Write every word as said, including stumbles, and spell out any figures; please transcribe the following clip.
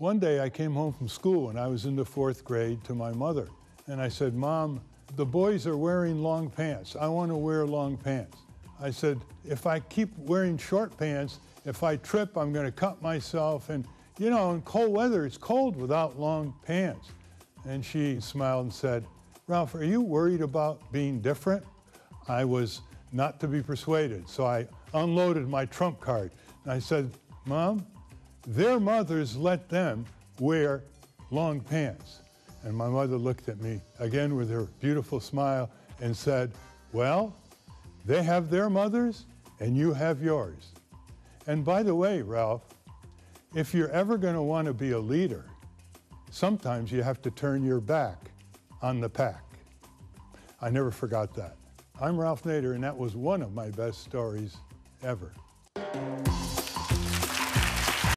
One day I came home from school and I was in the fourth grade to my mother. And I said, Mom, the boys are wearing long pants. I want to wear long pants. I said, if I keep wearing short pants, if I trip, I'm going to cut myself. And, you know, in cold weather, it's cold without long pants. And she smiled and said, Ralph, are you worried about being different? I was not to be persuaded, so I unloaded my trump card. And I said, Mom, their mothers let them wear long pants. And my mother looked at me again with her beautiful smile and said, well, they have their mothers and you have yours. And by the way, Ralph, if you're ever going to want to be a leader, sometimes you have to turn your back on the pack. I never forgot that. I'm Ralph Nader, and that was one of my best stories ever.